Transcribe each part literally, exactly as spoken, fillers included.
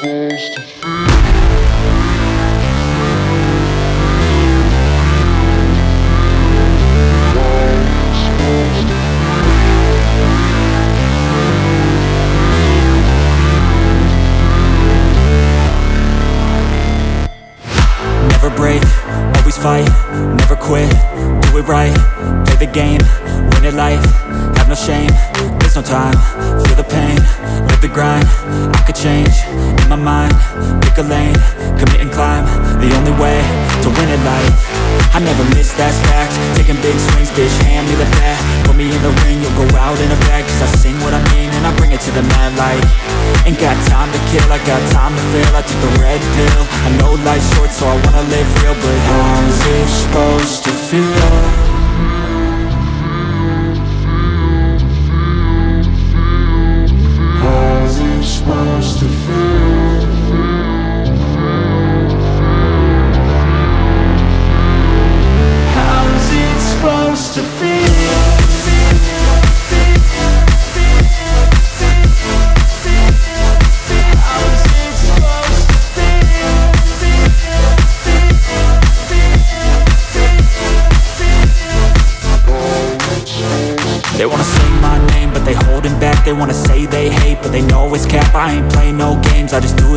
supposed to feel. Fight, never quit, do it right, play the game, win it life, have no shame, there's no time, feel the pain, live the grind, I could change, in my mind, pick a lane, commit and climb, the only way to win it life. I never miss, that's fact. Taking big swings, bitch, hand me the bat. Put me in the ring, you'll go out in a bag. Cause I sing what I mean and I bring it to the mad light. Ain't got time to kill, I got time to feel. I took the red pill, I know life's short, so I wanna live real. But how's it supposed to feel? They wanna say they hate, but they know it's cap. I ain't play no games, I just do,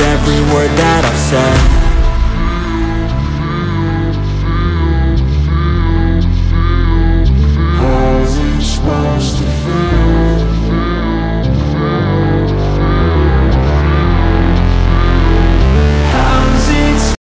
every word